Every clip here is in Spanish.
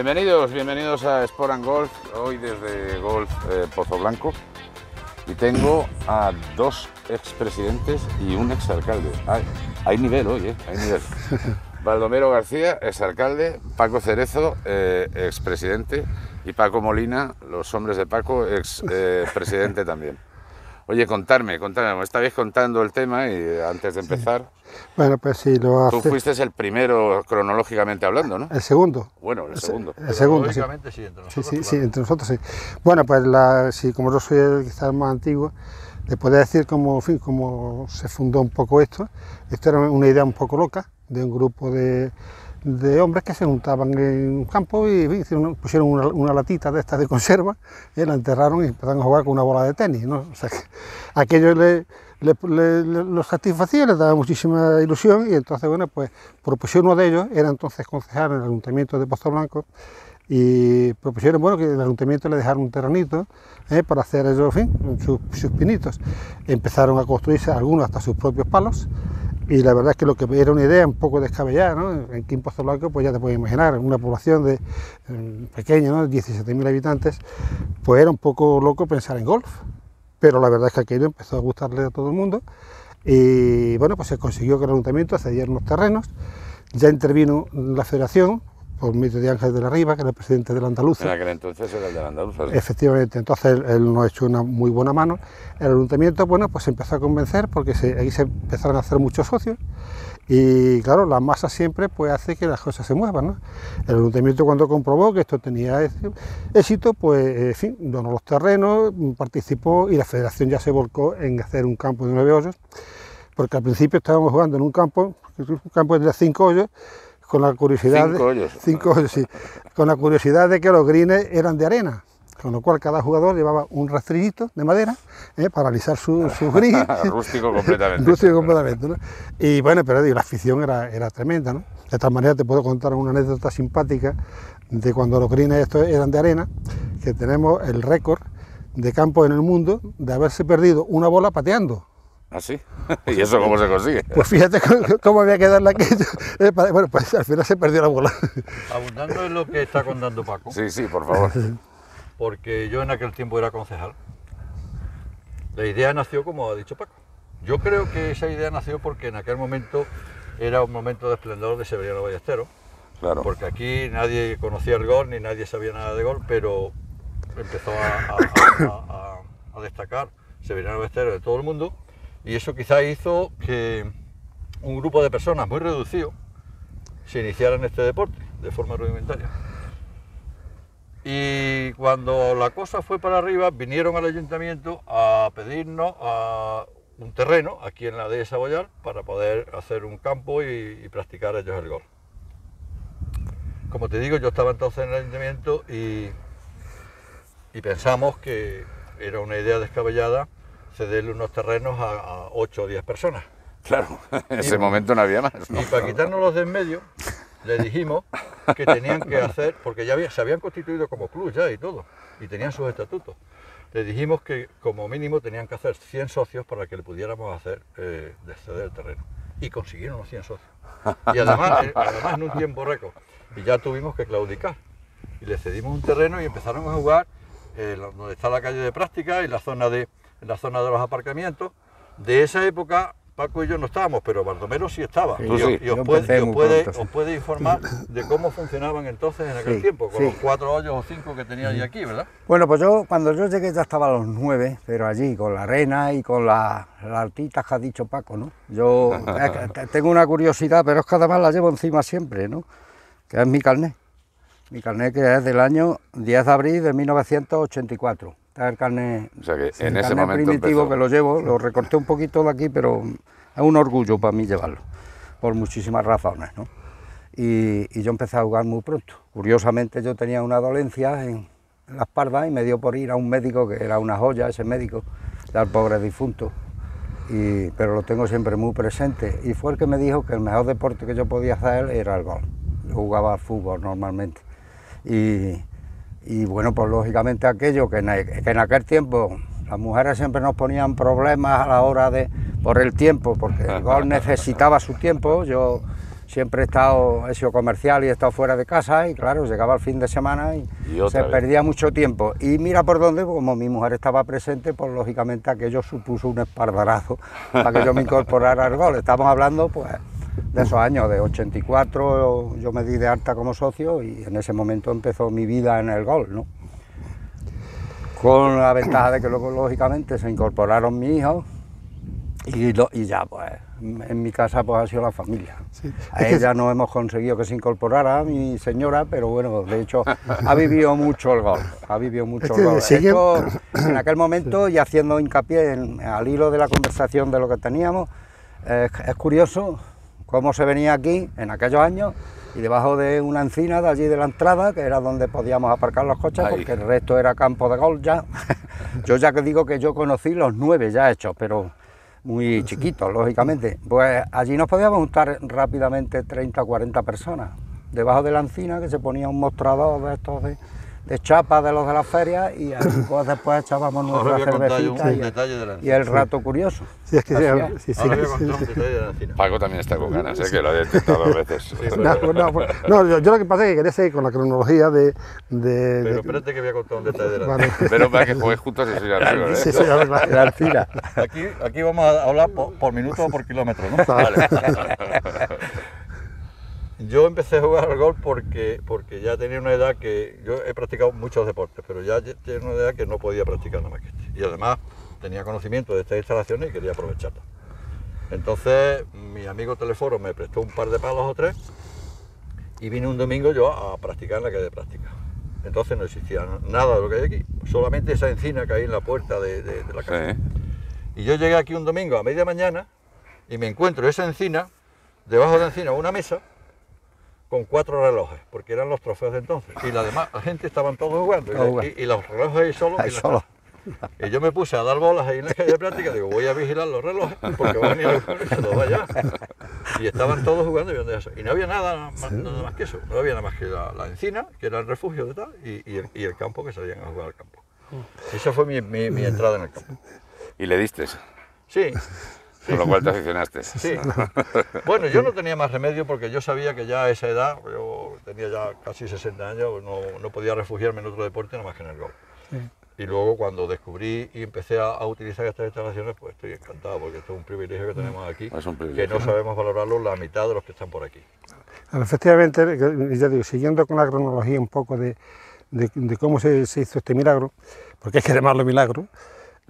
Bienvenidos a Sport & Golf, hoy desde Golf Pozoblanco, y tengo a dos expresidentes y un exalcalde. Hay nivel hoy, hay nivel. Baldomero García, exalcalde, Paco Cerezo, expresidente, y Paco Molina, los hombres de Paco, expresidente también. Oye, contadme, me estabais contando el tema y antes de empezar. Sí. Bueno, pues sí, tú fuiste el primero cronológicamente hablando, ¿no? El segundo. Bueno, el segundo. El segundo, sí. Sí, entre nosotros, sí, sí, claro. Entre nosotros, sí. Bueno, pues como yo soy el quizás más antiguo, les podría decir cómo se fundó un poco esto. Esto era una idea un poco loca de un grupo de hombres que se juntaban en un campo y pusieron una latita de estas de conserva, la enterraron y empezaron a jugar con una bola de tenis, ¿no? O sea, que aquello los satisfacía, les daba muchísima ilusión, y entonces, bueno, pues propusieron, uno de ellos era entonces concejal en el ayuntamiento de Pozoblanco, y propusieron, bueno, que el ayuntamiento le dejara un terrenito para hacer ellos, en fin, sus pinitos. Empezaron a construirse algunos hasta sus propios palos. Y la verdad es que lo que era una idea un poco descabellada, ¿no? Aquí en Pozoblanco, pues ya te puedes imaginar, una población pequeña, ¿no? 17.000 habitantes, pues era un poco loco pensar en golf. Pero la verdad es que aquello empezó a gustarle a todo el mundo, y bueno, pues se consiguió que el ayuntamiento cediera unos terrenos. Ya intervino la federación, por medio de Ángel de la Riva, que era el presidente de la Andaluza. En aquel entonces era el de la Andaluza, ¿sí? Efectivamente, entonces él nos echó una muy buena mano. El ayuntamiento, bueno, pues se empezó a convencer, porque ahí se empezaron a hacer muchos socios, y claro, la masa siempre pues hace que las cosas se muevan, ¿no? El ayuntamiento, cuando comprobó que esto tenía éxito, pues en fin, donó los terrenos, participó, y la federación ya se volcó en hacer un campo de 9 hoyos, porque al principio estábamos jugando en un campo de 5 hoyos, con la curiosidad, 5 hoyos, sí, con la curiosidad de que los greens eran de arena, con lo cual cada jugador llevaba un rastrillito de madera para alisar sus greens. Rústico completamente. Rústico completamente, ¿no? Y bueno, pero digo, la afición era tremenda, ¿no? De tal manera, te puedo contar una anécdota simpática de cuando los greens estos eran de arena, que tenemos el récord de campo en el mundo de haberse perdido una bola pateando. ¿Ah, sí? ¿Y eso cómo se consigue? Pues fíjate cómo había quedado la que... Bueno, pues al final se perdió la bola. Abundando en lo que está contando Paco. Sí, sí, por favor. Porque yo en aquel tiempo era concejal. La idea nació, como ha dicho Paco. Yo creo que esa idea nació porque en aquel momento era un momento de esplendor de Severiano Ballesteros. Claro. Porque aquí nadie conocía el golf, ni nadie sabía nada de golf, pero empezó a destacar Severiano Ballesteros de todo el mundo. Y eso quizá hizo que un grupo de personas muy reducido se iniciara en este deporte de forma rudimentaria. Y cuando la cosa fue para arriba, vinieron al ayuntamiento a pedirnos un terreno aquí en la dehesa Saboyal para poder hacer un campo y practicar ellos el golf. Como te digo, yo estaba entonces en el ayuntamiento y pensamos que era una idea descabellada cederle unos terrenos a 8 o 10 personas. Claro, en ese momento no había más, ¿no? Y para quitarnos los de en medio, le dijimos que tenían que hacer, porque ya se habían constituido como club ya y todo, y tenían sus estatutos. Le dijimos que como mínimo tenían que hacer 100 socios para que le pudiéramos hacer de ceder el terreno. Y consiguieron los 100 socios. Y además en un tiempo récord. Y ya tuvimos que claudicar. Y le cedimos un terreno y empezaron a jugar donde está la calle de práctica y la zona de los aparcamientos. De esa época, Paco y yo no estábamos, pero Baldomero sí estaba. Sí, y os puede informar de cómo funcionaban entonces en aquel tiempo, con los 4 hoyos o 5 que tenía allí aquí, ¿verdad? Bueno, pues cuando yo llegué ya estaba a los 9, pero allí con la arena y con las altitas que ha dicho Paco, ¿no? Yo tengo una curiosidad, pero es que además la llevo encima siempre, ¿no? Que es mi carnet. Mi carnet, que es del año 10 de abril de 1984. El carnet, o sea, que en ese momento primitivo empezó. Que lo llevo, lo recorté un poquito de aquí, pero es un orgullo para mí llevarlo, por muchísimas razones, ¿no? Y yo empecé a jugar muy pronto. Curiosamente, yo tenía una dolencia en la espalda y me dio por ir a un médico, que era una joya ese médico, ya el pobre difunto, pero lo tengo siempre muy presente. Y fue el que me dijo que el mejor deporte que yo podía hacer era el golf. Yo jugaba al fútbol normalmente. Y bueno, pues lógicamente aquello que en aquel tiempo las mujeres siempre nos ponían problemas a la hora por el tiempo, porque el golf necesitaba su tiempo. Yo siempre he sido comercial y he estado fuera de casa y claro, llegaba el fin de semana y se perdía mucho tiempo. Y mira por dónde, como mi mujer estaba presente, pues lógicamente aquello supuso un espaldarazo para que yo me incorporara al golf. Estamos hablando pues de esos años, de 84, yo me di de alta como socio y en ese momento empezó mi vida en el golf, ¿no? Con la ventaja de que luego lógicamente se incorporaron mis hijos y ya pues en mi casa pues ha sido la familia. Sí. A ella no hemos conseguido que se incorporara, mi señora, pero bueno, de hecho ha vivido mucho el golf, ha vivido mucho el golf. Esto, en aquel momento, sí, y haciendo hincapié al hilo de la conversación de lo que teníamos, es curioso cómo se venía aquí en aquellos años y debajo de una encina de allí de la entrada, que era donde podíamos aparcar los coches, ahí, porque el resto era campo de golf ya. Yo ya que digo que yo conocí los 9 ya hechos, pero muy chiquitos, lógicamente. Pues allí nos podíamos juntar rápidamente 30 o 40 personas, debajo de la encina, que se ponía un mostrador de estos de chapa de los de las ferias y pues, después echábamos nuestra cervecita y el rato curioso. Sí, es que Paco también está con ganas, que lo he detectado dos veces. Sí, yo lo que pasa es que quería seguir con la cronología de pero espérate que voy a contar un detalle de la pero para que juegues juntos y soy arriba. Sí, sí, la aquí vamos a hablar por minuto o por kilómetro, ¿no? Vale. Yo empecé a jugar al golf porque ya tenía una edad que... Yo he practicado muchos deportes, pero ya tenía una edad que no podía practicar nada más que este. Y además tenía conocimiento de estas instalaciones y quería aprovecharlas. Entonces mi amigo Teleforo me prestó un par de palos o 3 y vine un domingo yo a practicar en la calle de práctica. Entonces no existía nada de lo que hay aquí, solamente esa encina que hay en la puerta de la casa. Sí. Y yo llegué aquí un domingo a media mañana y me encuentro esa encina, debajo de encina una mesa, con 4 relojes, porque eran los trofeos de entonces, y la demás la gente estaban todos jugando, y los relojes ahí solos. Y yo me puse a dar bolas ahí en la calle de práctica, digo, voy a vigilar los relojes, porque van a venir los allá. Y estaban todos jugando y no había nada más que eso, no había nada más que la encina, que era el refugio de tal, y el campo, que salían a jugar al campo. Esa fue mi entrada en el campo. ¿Y le diste? Sí. Con lo cual te aficionaste. Sí. Bueno, yo no tenía más remedio porque yo sabía que ya a esa edad, yo tenía ya casi 60 años, no podía refugiarme en otro deporte nada más que en el golf. Sí. Y luego cuando descubrí y empecé a utilizar estas instalaciones, pues estoy encantado porque esto es un privilegio que tenemos aquí, que no sabemos valorarlo la mitad de los que están por aquí. Efectivamente, ya digo, siguiendo con la cronología un poco de cómo se hizo este milagro, porque hay que llamarlo milagro.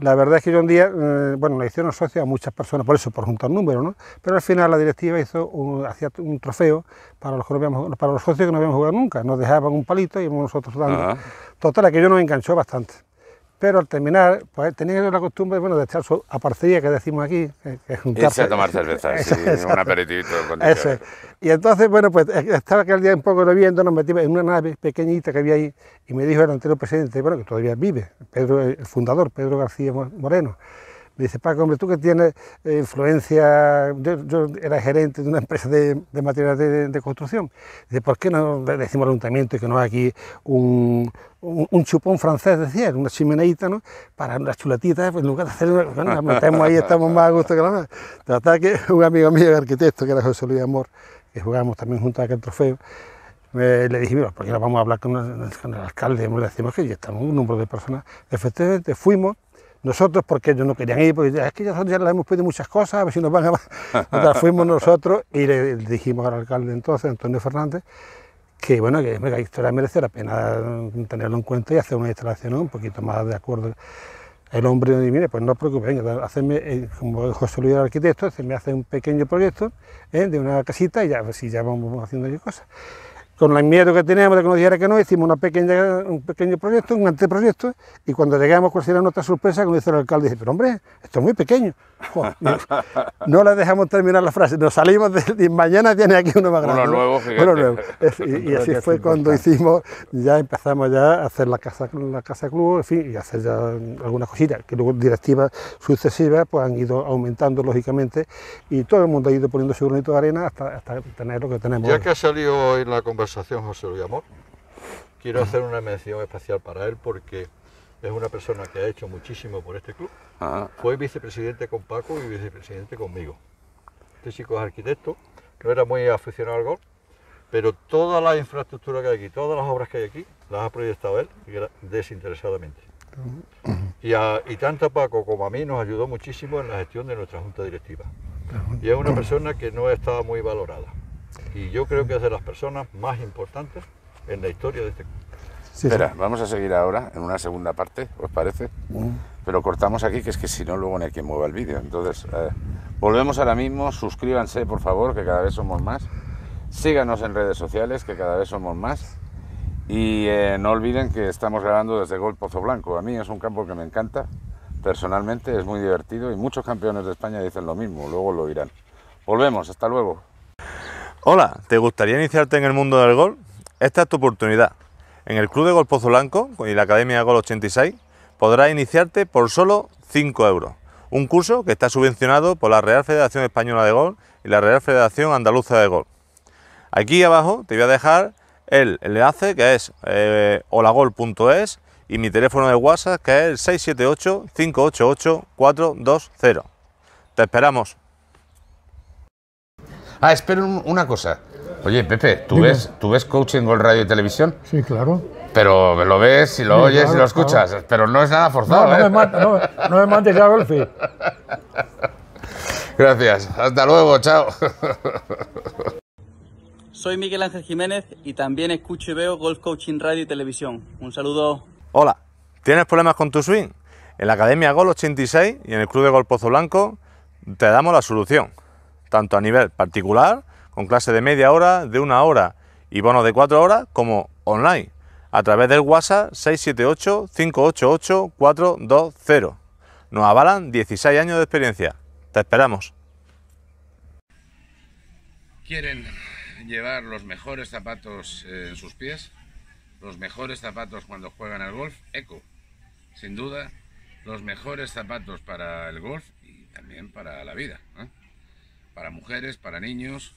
La verdad es que yo un día, bueno, le hicieron socios a muchas personas, por eso, por juntar números, ¿no? Pero al final la directiva hacía un trofeo para los socios que no habíamos jugado nunca. Nos dejaban un palito y íbamos nosotros dando. Uh-huh. Total, aquello nos enganchó bastante. Pero al terminar, pues tenía la costumbre, bueno, de echar su aparcería, que decimos aquí, que juntarse. A tomar cerveza, sí, un aperitivito. Eso es. Y entonces, bueno, pues estaba aquel día un poco lloviendo, nos metimos en una nave pequeñita que había ahí, y me dijo el anterior presidente, bueno, que todavía vive, Pedro, el fundador, Pedro García Moreno. Me dice, Paco, hombre, tú que tienes influencia, yo era gerente de una empresa de materiales de construcción. Dice, ¿por qué no le decimos al ayuntamiento y que no hay aquí un chupón francés, decía, una chimeneita, ¿no? Para unas chuletitas, pues, en lugar de hacer una... Bueno, la metemos ahí, estamos más a gusto que la más. Tratar que un amigo mío, el arquitecto, que era José Luis Amor, que jugábamos también junto a aquel trofeo, le dije, mira, ¿por qué no vamos a hablar con el alcalde? Le decimos que ya estamos un número de personas. Efectivamente, fuimos. Nosotros, porque ellos no querían ir, porque es que nosotros ya les hemos pedido muchas cosas, a ver si nos van a... Entonces, fuimos nosotros y le dijimos al alcalde entonces, Antonio Fernández, que bueno, que la historia merece la pena tenerlo en cuenta y hacer una instalación, ¿no?, un poquito más de acuerdo. El hombre dice, mire, pues no os preocupéis, como José Luis el arquitecto, se me hace un pequeño proyecto de una casita y ya, pues, ya vamos haciendo cosas. Con el miedo que teníamos de que nos dijera que no, hicimos un pequeño proyecto, un anteproyecto, y cuando llegamos, pues era nuestra sorpresa, que nos hizo el alcalde, dice, pero hombre, esto es muy pequeño. Joder, no le dejamos terminar la frase, nos salimos y mañana tiene aquí uno más grande. Uno nuevo, gigante. Uno nuevo. Y así fue cuando hicimos, ya empezamos ya a hacer la casa club, en fin, y hacer ya algunas cositas, que luego directivas sucesivas pues han ido aumentando lógicamente, y todo el mundo ha ido poniendo su granito de arena hasta tener lo que tenemos. Ya que ha salido hoy la conversación José Luis Amor, quiero hacer una mención especial para él porque es una persona que ha hecho muchísimo por este club. Fue vicepresidente con Paco y vicepresidente conmigo. Este chico es arquitecto, no era muy aficionado al golf, pero toda la infraestructura que hay aquí, todas las obras que hay aquí, las ha proyectado él desinteresadamente. Y tanto a Paco como a mí nos ayudó muchísimo en la gestión de nuestra junta directiva. Y es una persona que no está muy valorada. Y yo creo que es de las personas más importantes en la historia de este club. Sí, espera, sí. Vamos a seguir ahora en una segunda parte, ¿os parece? Pero cortamos aquí, que es que si no luego no hay quien mueva el vídeo. Entonces, volvemos ahora mismo, suscríbanse por favor, que cada vez somos más. Síganos en redes sociales, que cada vez somos más. Y no olviden que estamos grabando desde Golf Pozoblanco. A mí es un campo que me encanta, personalmente es muy divertido y muchos campeones de España dicen lo mismo, luego lo dirán. Volvemos, hasta luego. Hola, ¿te gustaría iniciarte en el mundo del golf? Esta es tu oportunidad. En el Club de Golf Pozoblanco y la Academia Gol 86 podrás iniciarte por solo 5 euros. Un curso que está subvencionado por la Real Federación Española de Golf y la Real Federación Andaluza de Golf. Aquí abajo te voy a dejar el enlace que es holagol.es y mi teléfono de WhatsApp que es el 678-588-420. Te esperamos. Ah, espera una cosa. Oye, Pepe, ¿tú ves Coaching Golf Radio y Televisión? Sí, claro. Pero lo ves y lo oyes, claro, y lo escuchas, claro. Pero no es nada forzado. No, no me mandes a golfi. Gracias, hasta luego, chao. Soy Miguel Ángel Jiménez y también escucho y veo Golf Coaching Radio y Televisión. Un saludo. Hola, ¿tienes problemas con tu swing? En la Academia Gol 86 y en el Club de Golf Pozoblanco te damos la solución, tanto a nivel particular, con clase de media hora, de una hora y bonos de 4 horas, como online, a través del WhatsApp 678-588-420. Nos avalan 16 años de experiencia. Te esperamos. ¿Quieren llevar los mejores zapatos en sus pies? Los mejores zapatos cuando juegan al golf. Ecco, sin duda, los mejores zapatos para el golf y también para la vida, ¿eh? Para mujeres, para niños,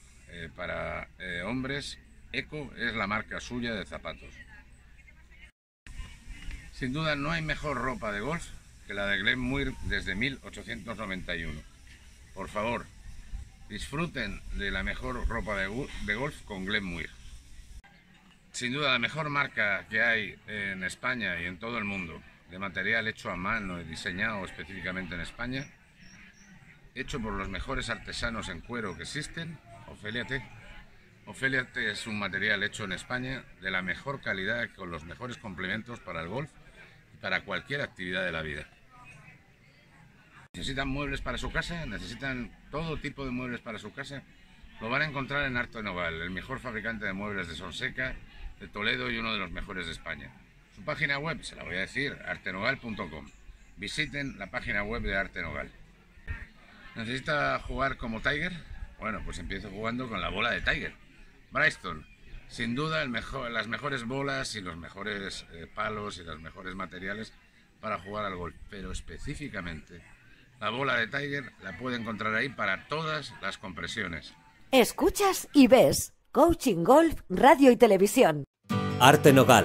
para hombres. Ecco es la marca suya de zapatos. Sin duda no hay mejor ropa de golf que la de Glenmuir desde 1891. Por favor, disfruten de la mejor ropa de golf con Glenmuir. Sin duda la mejor marca que hay en España y en todo el mundo, de material hecho a mano y diseñado específicamente en España, hecho por los mejores artesanos en cuero que existen. Ofélia T. Ofélia T es un material hecho en España de la mejor calidad, con los mejores complementos para el golf y para cualquier actividad de la vida. ¿Necesitan muebles para su casa? ¿Necesitan todo tipo de muebles para su casa? Lo van a encontrar en ArteNogal, el mejor fabricante de muebles de Sonseca, de Toledo y uno de los mejores de España. Su página web, se la voy a decir, ArteNogal.com. Visiten la página web de ArteNogal. ¿Necesita jugar como Tiger? Bueno, pues empiezo jugando con la bola de Tiger. Bryston, sin duda las mejores bolas y los mejores palos y los mejores materiales para jugar al golf. Pero específicamente, la bola de Tiger la puede encontrar ahí para todas las compresiones. Escuchas y ves Coaching Golf Radio y Televisión. ArteNogal,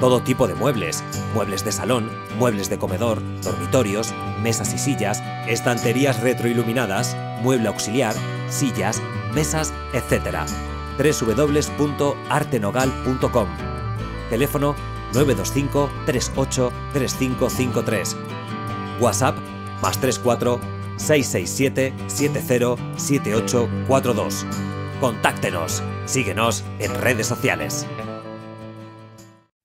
Todo tipo de muebles, muebles de salón, muebles de comedor, dormitorios, mesas y sillas, estanterías retroiluminadas, mueble auxiliar, sillas, mesas, etc. www.artenogal.com. Teléfono 925 38 3553. WhatsApp +34 667 70 7842. Contáctenos. Síguenos en redes sociales.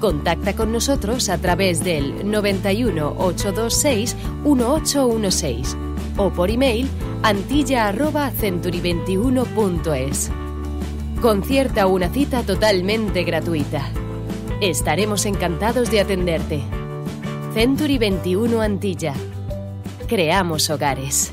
Contacta con nosotros a través del 91 826 1816. o por email antilla@century21.es. Concierta una cita totalmente gratuita. Estaremos encantados de atenderte. Century 21 Antilla. Creamos hogares.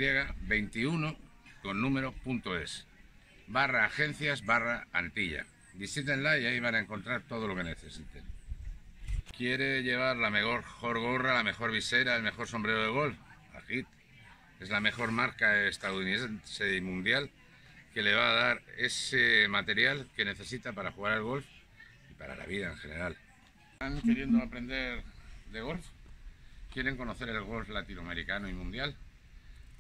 21, con número.es, /agencias/Antilla. Visítenla y ahí van a encontrar todo lo que necesiten. ¿Quiere llevar la mejor gorra, la mejor visera, el mejor sombrero de golf? Agit. Es la mejor marca estadounidense y mundial que le va a dar ese material que necesita para jugar al golf y para la vida en general. ¿Están queriendo aprender de golf? ¿Quieren conocer el golf latinoamericano y mundial?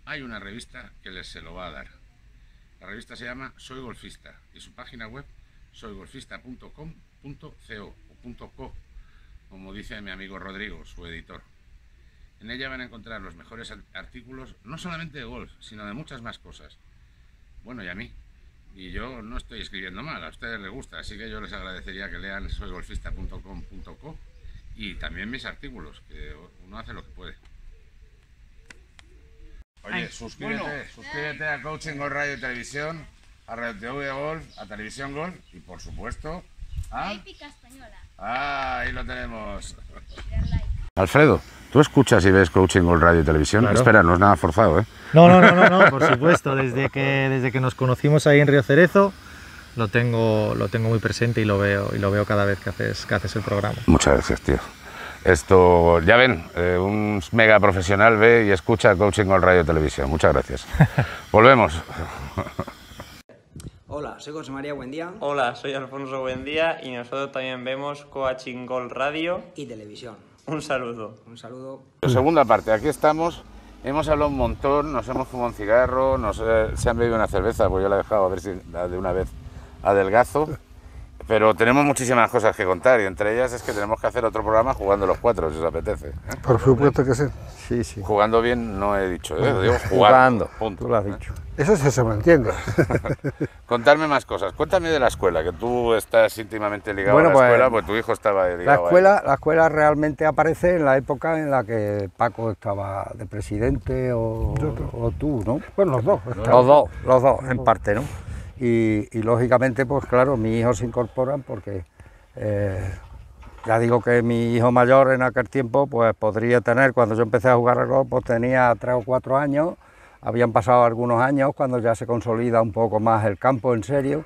Hay una revista que les se lo va a dar. La revista se llama Soy Golfista y su página web soygolfista.com.co o .co, como dice mi amigo Rodrigo, su editor. En ella van a encontrar los mejores artículos, no solamente de golf, sino de muchas más cosas. Bueno, y a mí. Y yo no estoy escribiendo mal, a ustedes les gusta, así que yo les agradecería que lean soygolfista.com.co y también mis artículos, que uno hace lo que puede. Oye, suscríbete a Coaching Golf Radio y Televisión, a Radio TV Golf, a Televisión Golf y, por supuesto, a Épica Española. Ah, ahí lo tenemos. Alfredo, ¿tú escuchas y ves Coaching Golf Radio y Televisión? Claro. Espera, no es nada forzado, ¿eh? No, por supuesto. Desde que nos conocimos ahí en Río Cerezo, lo tengo muy presente y lo veo cada vez que haces el programa. Muchas gracias, tío. Esto, ya ven, un mega profesional ve y escucha Coaching Golf Radio y Televisión. Muchas gracias. Volvemos. Hola, soy José María Buendía. Hola, soy Alfonso Buendía y nosotros también vemos Coaching Golf Radio y Televisión. Un saludo. Un saludo. La segunda parte, aquí estamos. Hemos hablado un montón, nos hemos fumado un cigarro, se han bebido una cerveza, pues yo la he dejado a ver si la de una vez adelgazo. Pero tenemos muchísimas cosas que contar y entre ellas es que tenemos que hacer otro programa jugando los cuatro, si os apetece, ¿eh? Por supuesto que sí. Sí. Jugando bien no he dicho, ¿eh? Lo digo jugando. Punto, tú lo has dicho. ¿Eh? Eso sí se mantiene. Contarme más cosas. Cuéntame de la escuela, que tú estás íntimamente ligado a la escuela, pues tu hijo estaba ligado a la escuela. Realmente aparece en la época en la que Paco estaba de presidente o tú, ¿no? Bueno, los dos. Los dos, en parte, ¿no? Y lógicamente, pues claro, mis hijos se incorporan porque Ya digo que mi hijo mayor en aquel tiempo, pues podría tener, cuando yo empecé a jugar al golf, pues tenía 3 o 4 años, habían pasado algunos años cuando ya se consolida un poco más el campo en serio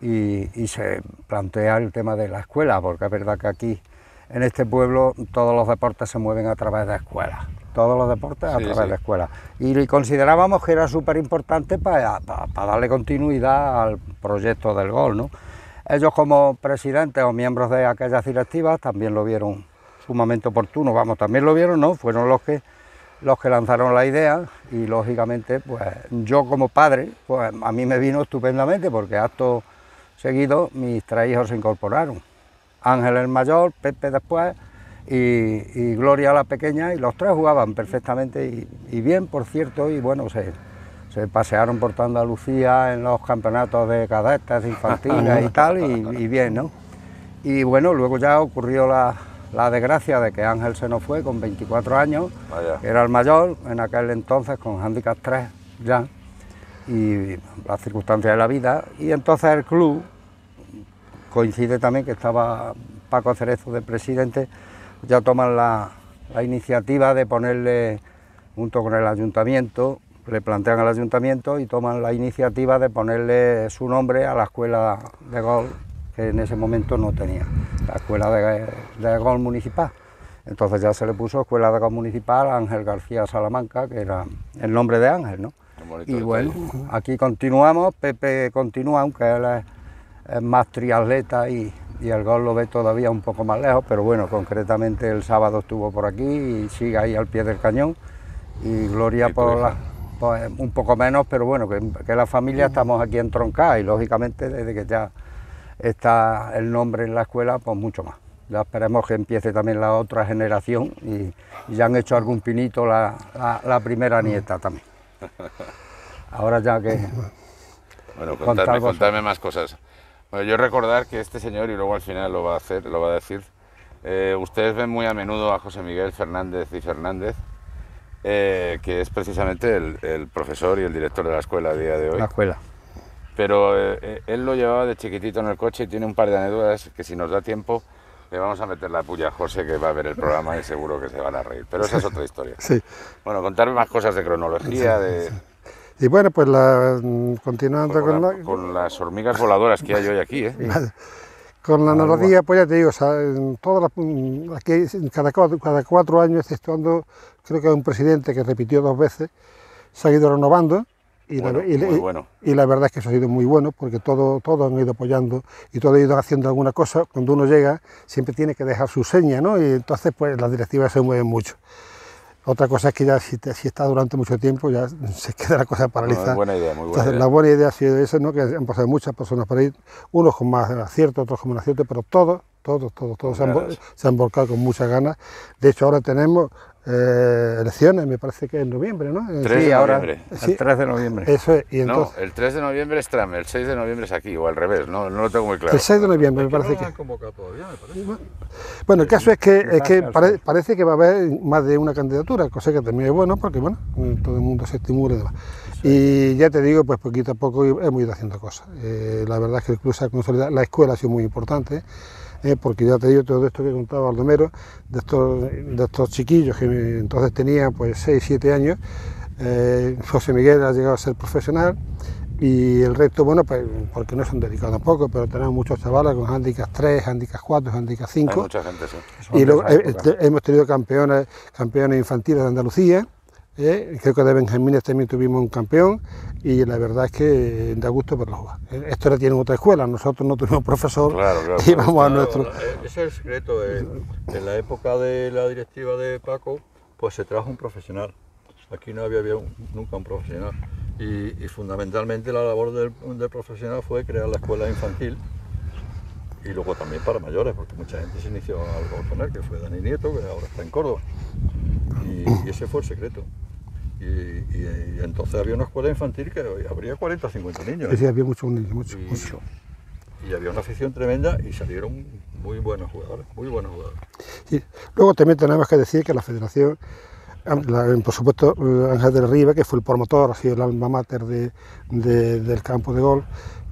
y se plantea el tema de la escuela, porque es verdad que aquí, en este pueblo, todos los deportes se mueven a través de escuelas, todos los deportes a través de escuelas. Y considerábamos que era súper importante para darle continuidad al proyecto del golf, ¿no? Ellos como presidentes o miembros de aquellas directivas también lo vieron sumamente oportuno, vamos, también lo vieron, ¿no? Fueron los que lanzaron la idea y lógicamente, pues yo como padre, pues a mí me vino estupendamente porque acto seguido mis 3 hijos se incorporaron. Ángel el mayor, Pepe después y Gloria la pequeña, y los 3 jugaban perfectamente y bien, por cierto, y bueno, se pasearon por Andalucía en los campeonatos de cadetes, infantiles y tal, y bien, ¿no? Y bueno, luego ya ocurrió la desgracia de que Ángel se nos fue con 24 años, que era el mayor, en aquel entonces con handicap 3 ya, y las circunstancias de la vida, y entonces el club, coincide también que estaba Paco Cerezo de presidente, ya toman la iniciativa de ponerle, junto con el ayuntamiento, le plantean al ayuntamiento y toman la iniciativa de ponerle su nombre a la escuela de golf, que en ese momento no tenía, la escuela de golf municipal. Entonces ya se le puso escuela de golf municipal a Ángel García Salamanca, que era el nombre de Ángel, ¿no? Y bueno, aquí continuamos, Pepe continúa, aunque él es más triatleta y el golf lo ve todavía un poco más lejos, pero bueno, concretamente el sábado estuvo por aquí y sigue ahí al pie del cañón, y Gloria pues un poco menos, pero bueno, que la familia estamos aquí entroncadas y lógicamente desde que ya está el nombre en la escuela, pues mucho más. Ya esperemos que empiece también la otra generación y ya han hecho algún pinito la primera nieta también. Ahora ya que... Bueno, contadme más cosas. Bueno, yo recordar que este señor, y luego al final lo va a decir, ustedes ven muy a menudo a José Miguel Fernández y Fernández, que es precisamente el profesor y el director de la escuela a día de hoy. La escuela. Pero él lo llevaba de chiquitito en el coche y tiene un par de anécdotas que si nos da tiempo le vamos a meter la puya a José, que va a ver el programa y seguro que se van a reír. Pero esa es otra historia. Sí. Bueno, contarme más cosas de cronología, de... Y bueno, pues continuando con las hormigas voladoras que hay hoy aquí, ¿eh? Con la analogía, pues ya te digo, o sea, aquí cada 4 años, exceptuando, creo que hay un presidente que repitió 2 veces, se ha ido renovando y, bueno, y la verdad es que eso ha sido muy bueno porque todos han ido apoyando y todos han ido haciendo alguna cosa. Cuando uno llega siempre tiene que dejar su seña, ¿no? Y entonces pues las directivas se mueven mucho. Otra cosa es que ya si está durante mucho tiempo ya se queda la cosa paralizada. Buena idea, muy buena. Entonces, idea. La buena idea ha sido esa, ¿no? Que han pasado muchas personas por ahí, unos con más acierto, otros con menos acierto, pero todos se han volcado con muchas ganas. De hecho, ahora tenemos elecciones, me parece que en noviembre, ¿no? El 3 de noviembre. Eso es. Y entonces, no, el 3 de noviembre es Trump, el 6 de noviembre es aquí, o al revés, no lo tengo muy claro. El 6 de noviembre me parece que... No convocado todavía, me parece. Bueno, el caso es que parece que va a haber más de una candidatura, cosa que también es bueno, porque bueno, todo el mundo se estimula y demás. Y ya te digo, pues poquito a poco hemos ido haciendo cosas. La verdad es que el club se ha consolidado, la escuela ha sido muy importante, porque ya te digo, todo esto que contaba Baldomero, de estos chiquillos que entonces tenía pues 6, 7 años, José Miguel ha llegado a ser profesional y el resto, bueno, pues porque no son dedicados tampoco, pero tenemos muchos chavales con handicap 3, handicap 4, handicap 5. Hay mucha gente, sí. Y luego hemos tenido campeones infantiles de Andalucía, creo que de Benjamines también tuvimos un campeón y la verdad es que da gusto verlo jugar. Esto ahora tienen otra escuela, nosotros no tuvimos profesor, claro, y vamos a nuestro... Ese es el secreto, en la época de la directiva de Paco, pues se trajo un profesional, aquí no había nunca un profesional y fundamentalmente la labor del profesional fue crear la escuela infantil y luego también para mayores, porque mucha gente se inició algo con él, que fue Dani Nieto, que ahora está en Córdoba. Y ese fue el secreto. Y entonces había una escuela infantil que habría 40 o 50 niños. Sí, había muchos niños, mucho. Y había una afición tremenda y salieron muy buenos jugadores, muy buenos jugadores. Sí. Luego también tenemos que decir que la federación, por supuesto Ángel de la Riva, que fue el promotor, ha sido el alma mater del campo de golf,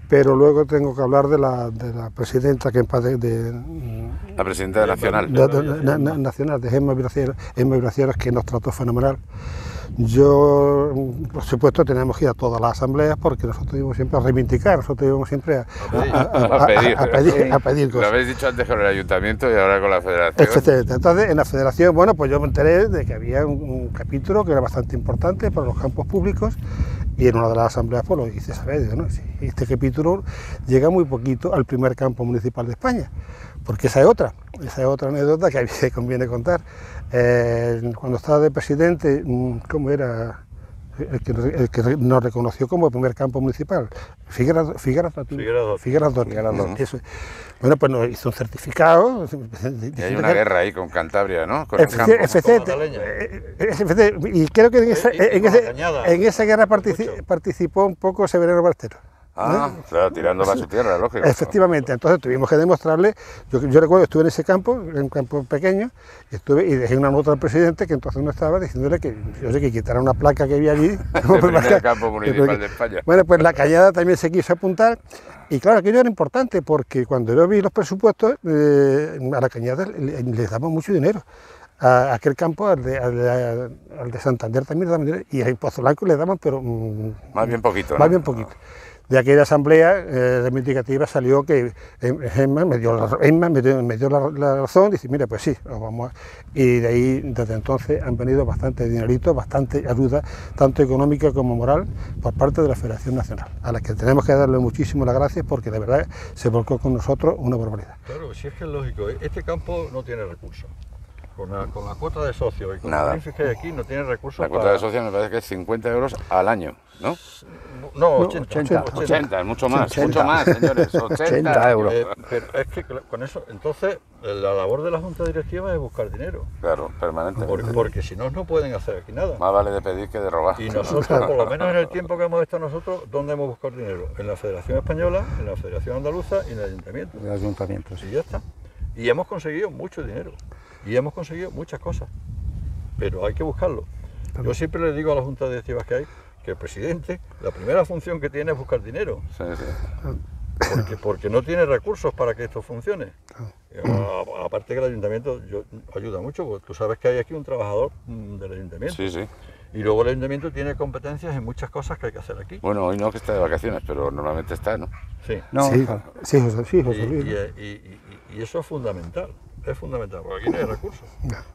pero luego tengo que hablar de la presidenta que en paz la presidenta de Nacional. Nacional, de Gemma Vibracieras, que nos trató fenomenal. Yo, por supuesto, tenemos que ir a todas las asambleas porque nosotros íbamos siempre a reivindicar, nosotros íbamos siempre a pedir cosas. Lo habéis dicho antes con el ayuntamiento y ahora con la federación. Efectivamente. Entonces, en la federación, bueno, pues yo me enteré de que había un capítulo que era bastante importante para los campos públicos y en una de las asambleas, pues lo hice saber, ¿no? Este capítulo llega muy poquito al primer campo municipal de España, porque esa es otra anécdota que a mí se conviene contar. Cuando estaba de presidente, ¿cómo era el que nos reconoció como primer campo municipal? Figueras Dotti. Bueno, pues nos hizo un certificado. Y hay una guerra ahí con Cantabria, ¿no? Con Efecte. Y creo que en esa guerra participó un poco Severiano Ballesteros. Ah, ¿no? Claro, tirándola a su tierra, lógico. Efectivamente, entonces tuvimos que demostrarle. Yo recuerdo que estuve en ese campo, en un campo pequeño, y dejé una nota al presidente que entonces no estaba, diciéndole que yo sé que quitara una placa que había allí. El primer campo municipal de España. Bueno, pues la Callada también se quiso apuntar. Y claro, aquello era importante porque cuando yo vi los presupuestos, a la Cañada les daban mucho dinero. A aquel campo, al de Santander también le daban dinero, y a Pozoblanco le daban, pero... más bien poquito, ¿no? Más bien poquito. De aquella asamblea reivindicativa salió que Gemma me dio la razón, dice, mira, pues sí, vamos a... Y de ahí, desde entonces, han venido bastante dinerito, bastante ayuda, tanto económica como moral, por parte de la Federación Nacional, a la que tenemos que darle muchísimas las gracias, porque de verdad se volcó con nosotros una barbaridad. Claro, si es que es lógico, este campo no tiene recursos. Con la cuota de socios y con nada. El que hay aquí no tiene recursos. La cuota de socios me parece que es 50 euros al año, ¿no? No, 80, mucho más, señores, 80 euros. Pero es que con eso, entonces, la labor de la Junta Directiva es buscar dinero. Claro, permanentemente. Porque si no, no pueden hacer aquí nada. Más vale de pedir que de robar. Y nosotros, por lo menos en el tiempo que hemos estado nosotros, ¿dónde hemos buscado dinero? En la Federación Española, en la Federación Andaluza y en el Ayuntamiento. En el Ayuntamiento, sí. Y ya está. Y hemos conseguido mucho dinero. Y hemos conseguido muchas cosas, pero hay que buscarlo. Yo siempre le digo a las juntas directivas que hay que el presidente, la primera función que tiene es buscar dinero. Sí, sí. Porque no tiene recursos para que esto funcione. Aparte que el ayuntamiento ayuda mucho, porque tú sabes que hay aquí un trabajador del ayuntamiento. Sí, sí. Y luego el ayuntamiento tiene competencias en muchas cosas que hay que hacer aquí. Bueno, hoy no, que está de vacaciones, pero normalmente está, ¿no? Sí. No, sí, José Luis. Y eso es fundamental. Es fundamental, porque aquí no hay recursos.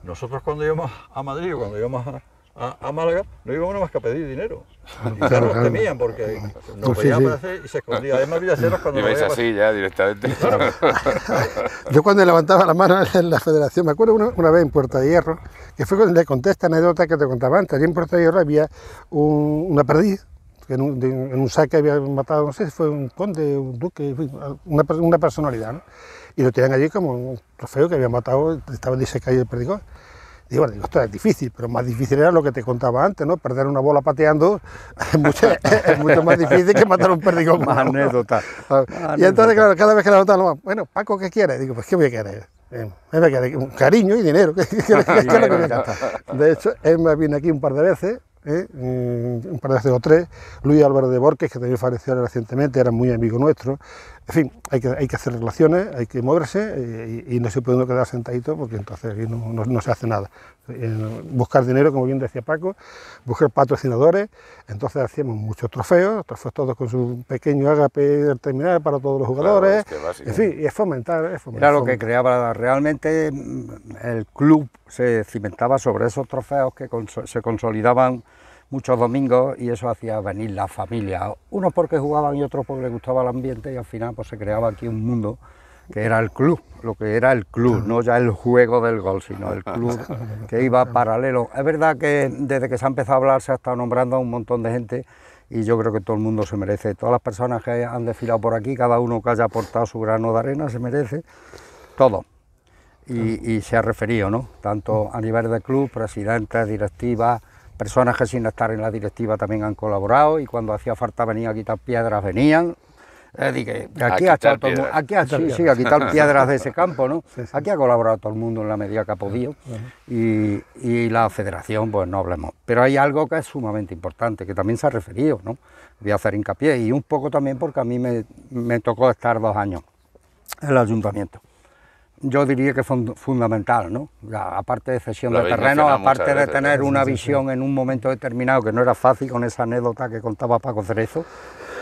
Nosotros cuando íbamos a Madrid o cuando íbamos a Málaga, no íbamos nada más que a pedir dinero. Y claro, nos temían porque nos veían aparecer y se escondían. Además, Villaceros cuando... Y veis así ya directamente. Claro. Yo cuando levantaba la mano en la federación, me acuerdo una vez en Puerta de Hierro, que fue cuando le conté esta anécdota que te contaba antes. Allí en Puerta de Hierro había una perdiz. En un saque había matado, no sé si fue un conde, un duque, una personalidad, ¿no? Y lo tenían allí como un trofeo que había matado, estaba disecado el perdigón. Y bueno, esto es difícil, pero más difícil era lo que te contaba antes, ¿no? Perder una bola pateando es mucho más difícil que matar un perdigón. Más anécdota. Y entonces, claro, cada vez que la notaba, bueno, Paco, ¿qué quieres? Digo, pues, ¿qué voy a querer? Cariño y dinero. De hecho, él me vino aquí un par de veces. Un par de veces o tres, Luis Álvarez de Borges, que también falleció recientemente, era muy amigo nuestro. En fin, hay que hacer relaciones, hay que moverse y no se puede uno quedar sentadito porque entonces aquí no se hace nada. Buscar dinero, como bien decía Paco, buscar patrocinadores. Entonces hacíamos muchos trofeos todos con su pequeño ágape terminal para todos los jugadores. Claro, es que en fin, y es fomentar. Era lo que creaba realmente el club, se cimentaba sobre esos trofeos que se consolidaban muchos domingos y eso hacía venir la familia, unos porque jugaban y otros porque les gustaba el ambiente y al final pues se creaba aquí un mundo que era el club, lo que era el club, no ya el juego del gol, sino el club que iba paralelo. Es verdad que desde que se ha empezado a hablar se ha estado nombrando a un montón de gente y yo creo que todo el mundo se merece, todas las personas que han desfilado por aquí, cada uno que haya aportado su grano de arena se merece todo. Y se ha referido, ¿no? Tanto a nivel de club, presidentes, directivas, personas que sin estar en la directiva también han colaborado y cuando hacía falta venir a quitar piedras venían. Dije, aquí ha estado todo, aquí ha, sí, a quitar piedras de ese campo, ¿no? Sí, sí. Aquí ha colaborado todo el mundo en la medida que ha podido, y la federación, pues no hablemos. Pero hay algo que es sumamente importante, que también se ha referido, ¿no? Voy a hacer hincapié, y un poco también porque a mí me tocó estar 2 años en el ayuntamiento. Yo diría que fundamental, ¿no? Ya, aparte de cesión de terreno, aparte de tener una visión en un momento determinado, que no era fácil con esa anécdota que contaba Paco Cerezo,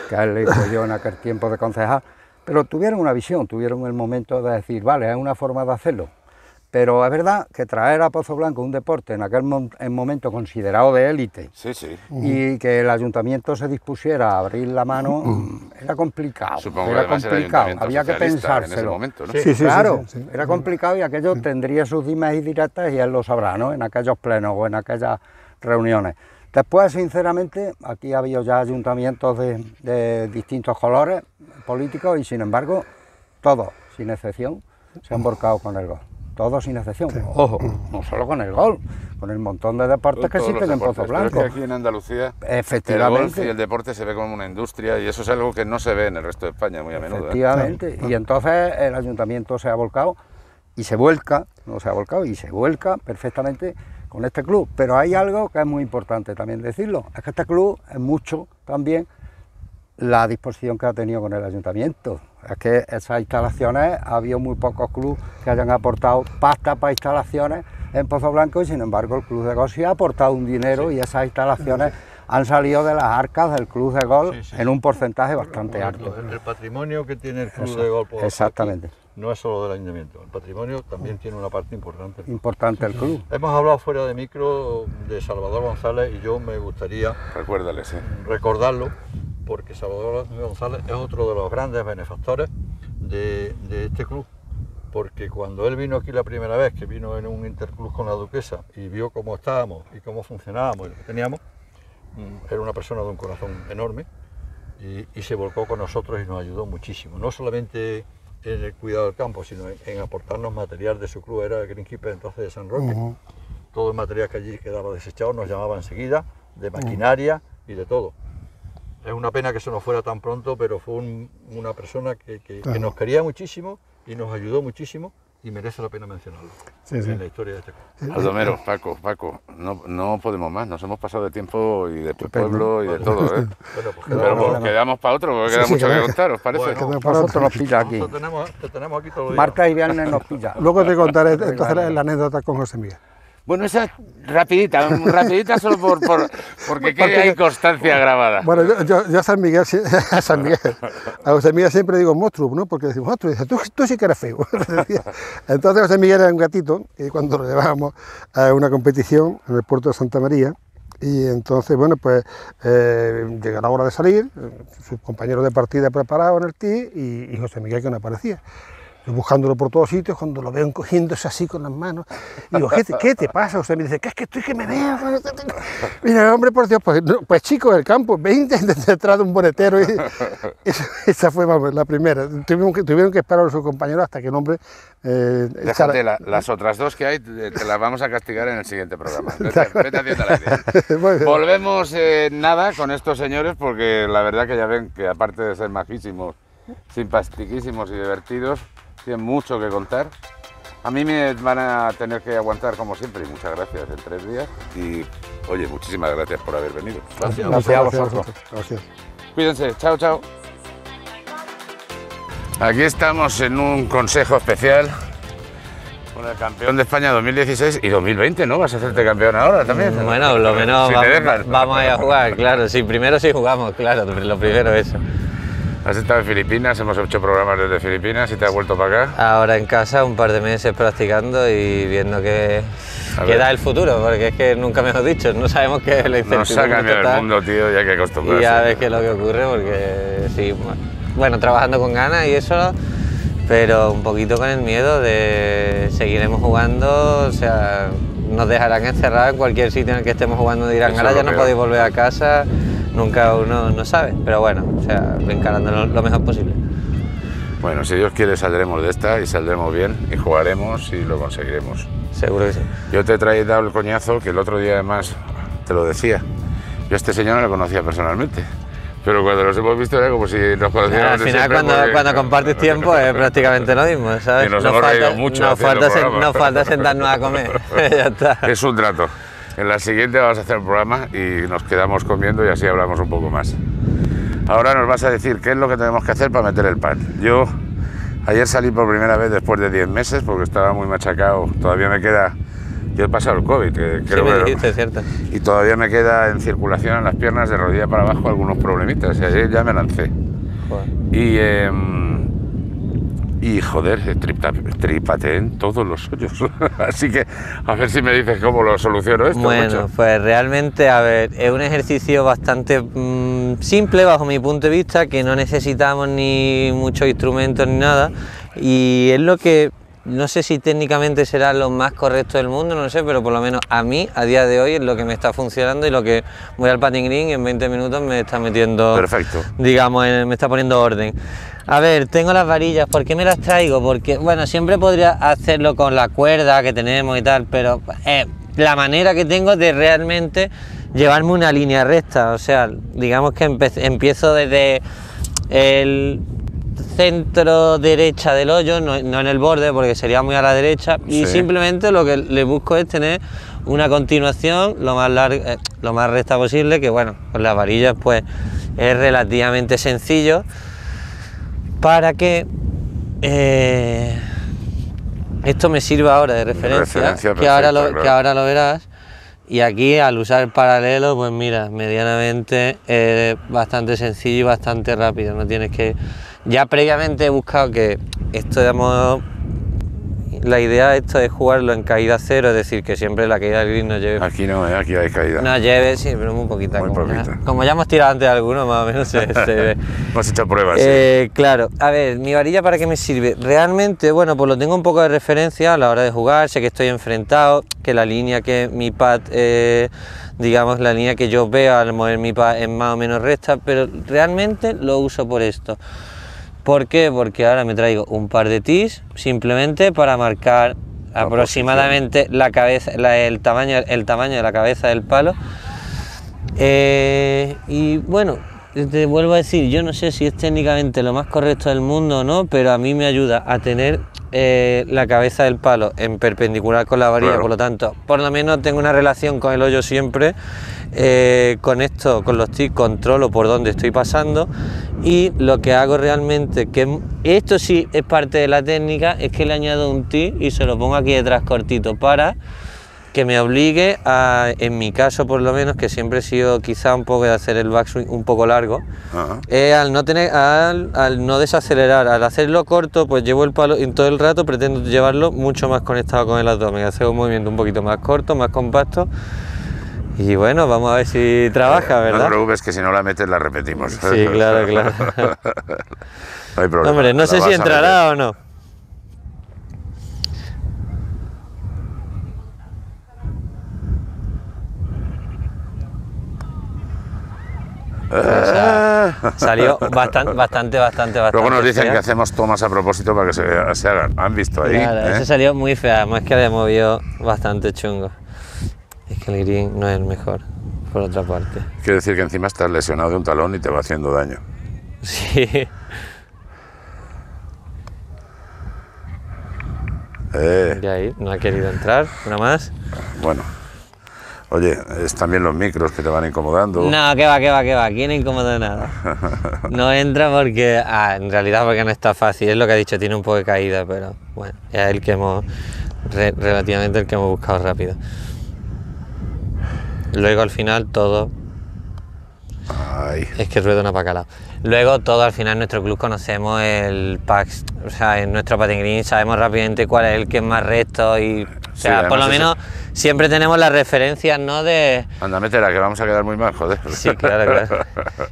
que a él le hizo yo en aquel tiempo de concejal, pero tuvieron una visión, tuvieron el momento de decir, vale, es una forma de hacerlo, pero es verdad que traer a Pozoblanco un deporte en aquel momento considerado de élite, sí, sí, y que el ayuntamiento se dispusiera a abrir la mano, era complicado. Supongo era complicado, había que pensárselo. En ese momento, ¿no? Sí, sí, sí, claro, sí, sí, sí, era complicado, y aquello tendría sus dimes y directas, y él lo sabrá, ¿no? En aquellos plenos o en aquellas reuniones. Después, sinceramente, aquí ha habido ya ayuntamientos de distintos colores políticos, y sin embargo, todos, sin excepción, se han volcado con el golf. Todos sin excepción. Sí. Ojo, no solo con el golf, con el montón de deportes que existen en Pozoblanco. Pero es que aquí en Andalucía, efectivamente, el golf y el deporte se ve como una industria, y eso es algo que no se ve en el resto de España muy a menudo. Efectivamente, y entonces el ayuntamiento se ha volcado, y se vuelca, no se ha volcado, y se vuelca perfectamente con este club. Pero hay algo que es muy importante también decirlo, es que este club es mucho también la disposición que ha tenido con el ayuntamiento. Es que esas instalaciones, ha habido muy pocos clubes que hayan aportado pasta para instalaciones en Pozoblanco, y sin embargo el club de golf sí ha aportado un dinero, sí, y esas instalaciones han salido de las arcas del club de golf, sí, sí, en un porcentaje bastante alto. El patrimonio que tiene el club de golf, exactamente, no es solo del ayuntamiento, el patrimonio también tiene una parte importante. Importante el club. Hemos hablado fuera de micro de Salvador González, y yo me gustaría recordarlo, porque Salvador González es otro de los grandes benefactores de este club, porque cuando él vino aquí la primera vez, que vino en un interclub con la duquesa, y vio cómo estábamos y cómo funcionábamos y lo que teníamos, era una persona de un corazón enorme, y se volcó con nosotros y nos ayudó muchísimo, no solamente en el cuidado del campo, sino en aportarnos material de su club. Era el greenkeeper entonces de San Roque, todo el material que allí quedaba desechado nos llamaba enseguida, de maquinaria y de todo. Es una pena que se nos fuera tan pronto, pero fue una persona que nos quería muchísimo y nos ayudó muchísimo, y merece la pena mencionarlo, sí, sí, en la historia de este club. Baldomero, Paco, no podemos más, nos hemos pasado de tiempo y de tu pueblo y de todo, ¿eh? Bueno, pues pero pues, quedamos para otro, porque queda mucho que contar, ¿os parece? Bueno, nosotros nos pilla aquí. Te tenemos aquí todo el día. Martes y viernes nos pilla. Luego te contaré la anécdota con José Miguel. Bueno, esa es rapidita solo porque hay constancia grabada. Bueno, yo a José Miguel siempre digo monstruo, ¿no? Porque decimos, monstruo, dice, tú sí que eres feo. Entonces José Miguel era un gatito, y cuando lo llevábamos a una competición en el puerto de Santa María, y entonces, bueno, pues llega la hora de salir, sus compañeros de partida preparados en el tee, y José Miguel que no aparecía. Yo buscándolo por todos sitios, cuando lo veo cogiéndose así con las manos, digo, ¿qué te pasa? O sea, me dice, ¿qué es que estoy que me veo? Mira, hombre, por Dios, pues chico del campo, 20 detrás de un bonetero. Esa fue la primera. Tuvieron que esperar a sus compañeros hasta que el hombre... Déjate, las otras dos que hay te las vamos a castigar en el siguiente programa. Vete haciendo la idea. Volvemos nada con estos señores, porque la verdad que ya ven que aparte de ser majísimos, simpastiquísimos y divertidos, tienen mucho que contar. A mí me van a tener que aguantar como siempre, y muchas gracias en 3 días. Y oye, muchísimas gracias por haber venido. Gracias a vosotros. Gracias. Cuídense, chao, chao. Aquí estamos en un consejo especial con el campeón de España 2016 y 2020, ¿no? ¿Vas a hacerte campeón ahora también? Bueno, lo menos si vamos a ir a jugar, claro. Sí, primero sí jugamos, claro, lo primero eso. Has estado en Filipinas, hemos hecho programas desde Filipinas y te has vuelto para acá. Ahora en casa, un par de meses practicando y viendo qué da el futuro, porque es que nunca me lo he dicho, no sabemos qué es la incertidumbre. Nos ha cambiado el mundo, tío, ya que acostumbrarse. Y ya ves qué es lo que ocurre, porque sí, bueno, trabajando con ganas y eso, pero un poquito con el miedo de seguiremos jugando, o sea, nos dejarán encerrados en cualquier sitio en el que estemos jugando, dirán, ahora ya no podéis volver a casa. Nunca uno no sabe, pero bueno, o sea, encarándolo lo mejor posible. Bueno, si Dios quiere saldremos de esta y saldremos bien y jugaremos y lo conseguiremos. Seguro que sí. Yo te he traído el coñazo que el otro día además te lo decía. Yo a este señor no lo conocía personalmente. Pero cuando los hemos visto era como si nos conociéramos. Al final, cuando compartes tiempo es prácticamente lo mismo, ¿sabes? Y nos hemos reído mucho. Nos falta sentarnos a comer. Ya está. Es un trato. En la siguiente vamos a hacer un programa y nos quedamos comiendo y así hablamos un poco más. Ahora nos vas a decir qué es lo que tenemos que hacer para meter el pad. Yo ayer salí por primera vez después de 10 meses porque estaba muy machacado. Todavía me queda... Yo he pasado el COVID, que creo que... Sí, me dijiste, es cierto. Y todavía me queda en circulación en las piernas, de rodilla para abajo, algunos problemitas. Y ayer ya me lancé. Joder. Y joder, tripateé en todos los hoyos. Así que a ver si me dices cómo lo soluciono esto. Bueno, pues realmente, a ver, es un ejercicio bastante simple bajo mi punto de vista, que no necesitamos ni muchos instrumentos ni nada. Y es lo que... No sé si técnicamente será lo más correcto del mundo, no lo sé, pero por lo menos a mí, a día de hoy, es lo que me está funcionando y lo que voy al putting green y en 20 minutos me está metiendo... Perfecto. Digamos, me está poniendo orden. A ver, tengo las varillas, ¿por qué me las traigo? Porque, bueno, siempre podría hacerlo con la cuerda que tenemos y tal, pero la manera que tengo de realmente llevarme una línea recta, o sea, digamos que empiezo desde el... centro derecha del hoyo, no en el borde porque sería muy a la derecha, y simplemente lo que le busco es tener una continuación lo más larga, lo más recta posible, que bueno, con las varillas pues es relativamente sencillo para que esto me sirva ahora de referencia que ahora lo verás. Y aquí, al usar el paralelo, pues mira, medianamente bastante sencillo y bastante rápido. No tienes que... Ya previamente he buscado que esto, digamos, la idea de esto es jugarlo en caída cero, es decir, que siempre la caída del green no lleve... Aquí no, aquí hay caída. No lleve, sí, pero muy poquita. Muy poquita. Como ya hemos tirado antes de alguno, más o menos se ve. Hemos hecho pruebas, sí. Claro. A ver, ¿mi varilla para qué me sirve? Realmente, bueno, pues lo tengo un poco de referencia a la hora de jugar, sé que estoy enfrentado, que la línea que mi pad, digamos, la línea que yo veo al mover mi pad es más o menos recta, pero realmente lo uso por esto. ¿Por qué? Porque ahora me traigo un par de tees simplemente para marcar aproximadamente la cabeza, el tamaño de la cabeza del palo. Y bueno, te vuelvo a decir, yo no sé si es técnicamente lo más correcto del mundo o no, pero a mí me ayuda a tener la cabeza del palo en perpendicular con la varilla, claro. Por lo tanto, por lo menos tengo una relación con el hoyo siempre. Con esto, con los tics, controlo por dónde estoy pasando, y lo que hago realmente, que esto sí es parte de la técnica, es que le añado un tic y se lo pongo aquí detrás cortito para que me obligue a, en mi caso por lo menos, que siempre he sido quizá un poco de hacer el backswing un poco largo, al no desacelerar, al hacerlo corto, pues llevo el palo y todo el rato pretendo llevarlo mucho más conectado con el abdomen, hacer un movimiento un poquito más corto, más compacto. Y bueno, vamos a ver si trabaja, ¿verdad? No te preocupes, que si no la metes la repetimos. Sí, claro, claro. No hay problema. Hombre, no sé si entrará o no. Salió bastante. Luego nos dicen fea. Que hacemos tomas a propósito para que se hagan. ¿Han visto ahí? Claro, ese salió muy fea, más que había movido bastante chungo. Es que el green no es el mejor, por otra parte. Quiere decir que encima estás lesionado de un talón y te va haciendo daño. Sí. Y ahí no ha querido entrar, una más. Bueno. Oye, es también los micros que te van incomodando. No, que va, aquí no incomoda nada. No entra porque, en realidad porque no está fácil, es lo que ha dicho, tiene un poco de caída, pero bueno, es el que hemos, relativamente el que hemos buscado rápido. Luego al final todo... Ay. Es que rueda una pacala. Luego todo al final, nuestro club conocemos el pack, o sea, en nuestro putting green sabemos rápidamente cuál es el que es más recto y... O sea, sí, por lo menos siempre tenemos las referencias, ¿no? De... Anda, métela, que vamos a quedar muy mal, joder. Sí, claro.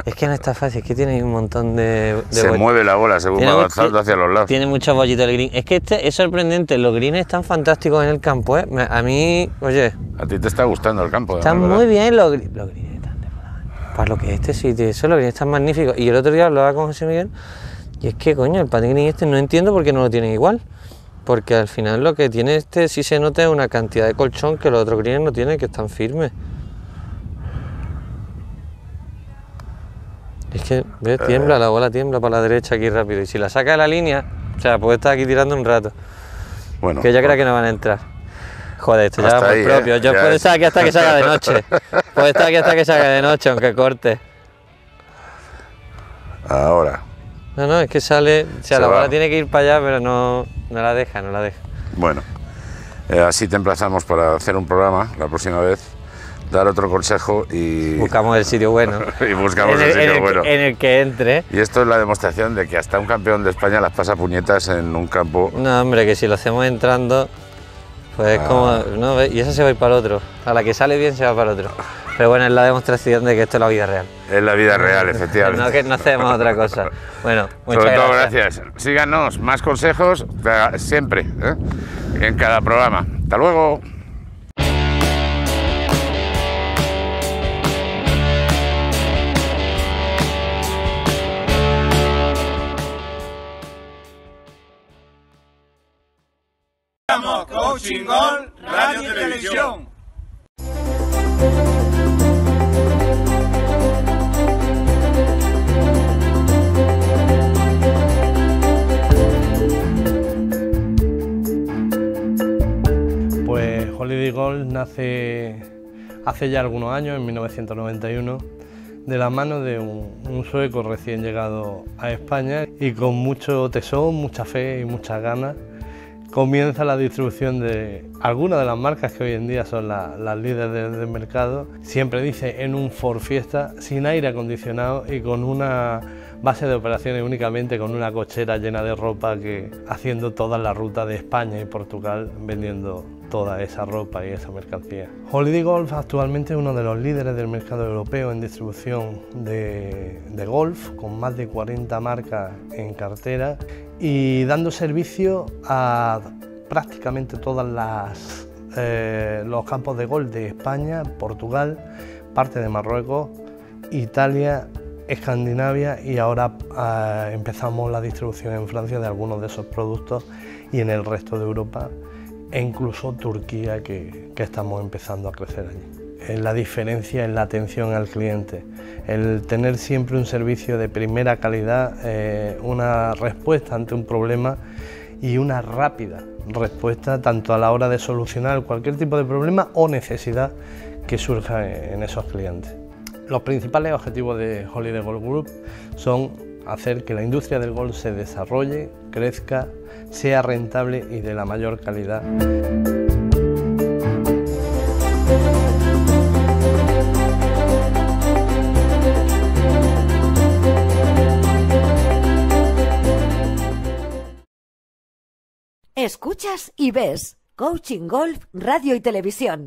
Es que no está fácil, es que tiene un montón de se mueve la bola según va avanzando hacia los lados. Tiene muchos bollitos el green. Es que este es sorprendente, los greens están fantásticos en el campo, ¿eh? A mí, oye... A ti te está gustando el campo. Están muy bien los greens. Están de moda. Para lo que este sitio, eso, los greens están magníficos. Y el otro día hablaba con José Miguel, y es que, coño, el putting green este no entiendo por qué no lo tienen igual. Porque al final lo que tiene este sí se nota es una cantidad de colchón que los otros greens no tienen, que están firmes. Es que, ¿ves? Tiembla, la bola tiembla para la derecha aquí rápido. Y si la saca de la línea, o sea, puede estar aquí tirando un rato. Bueno. Que yo creo que no van a entrar. Joder, esto ya va por propio. Yo puedo estar aquí hasta que salga de noche. Puedo estar aquí hasta que salga de noche, aunque corte. Ahora. No, no, es que sale. O sea, se la bola va. Tiene que ir para allá, pero no la deja, no la deja. Bueno. Así te emplazamos para hacer un programa la próxima vez, dar otro consejo y... Buscamos el sitio bueno. Y buscamos el sitio bueno. En el que entre. Y esto es la demostración de que hasta un campeón de España las pasa puñetas en un campo... No, hombre, que si lo hacemos entrando, pues es como... No, y esa se va a ir para otro. A la que sale bien se va para otro. Pero bueno, es la demostración de que esto es la vida real. Es la vida real, efectivamente. No, que no hacemos otra cosa. Bueno, muchas gracias. Sobre todo, gracias. Síganos, más consejos, siempre, ¿eh? En cada programa. ¡Hasta luego! Estamos Coaching Golf, Radio y Televisión. Holiday Golf nace hace ya algunos años, en 1991, de la mano de un sueco recién llegado a España, y con mucho tesón, mucha fe y muchas ganas comienza la distribución de algunas de las marcas que hoy en día son las líderes del mercado. Siempre dice en un Ford Fiesta, sin aire acondicionado y con una base de operaciones únicamente, con una cochera llena de ropa, que haciendo toda la ruta de España y Portugal, vendiendo toda esa ropa y esa mercancía. Holiday Golf actualmente es uno de los líderes del mercado europeo en distribución de golf, con más de 40 marcas en cartera y dando servicio a prácticamente todas los campos de golf de España, Portugal, parte de Marruecos, Italia, Escandinavia, y ahora empezamos la distribución en Francia de algunos de esos productos y en el resto de Europa, e incluso Turquía, que estamos empezando a crecer allí. La diferencia en la atención al cliente, el tener siempre un servicio de primera calidad, una respuesta ante un problema y una rápida respuesta tanto a la hora de solucionar cualquier tipo de problema o necesidad que surja en esos clientes. Los principales objetivos de Holiday Golf Group son hacer que la industria del golf se desarrolle, crezca, sea rentable y de la mayor calidad. Escuchas y ves Coaching Golf Radio y Televisión.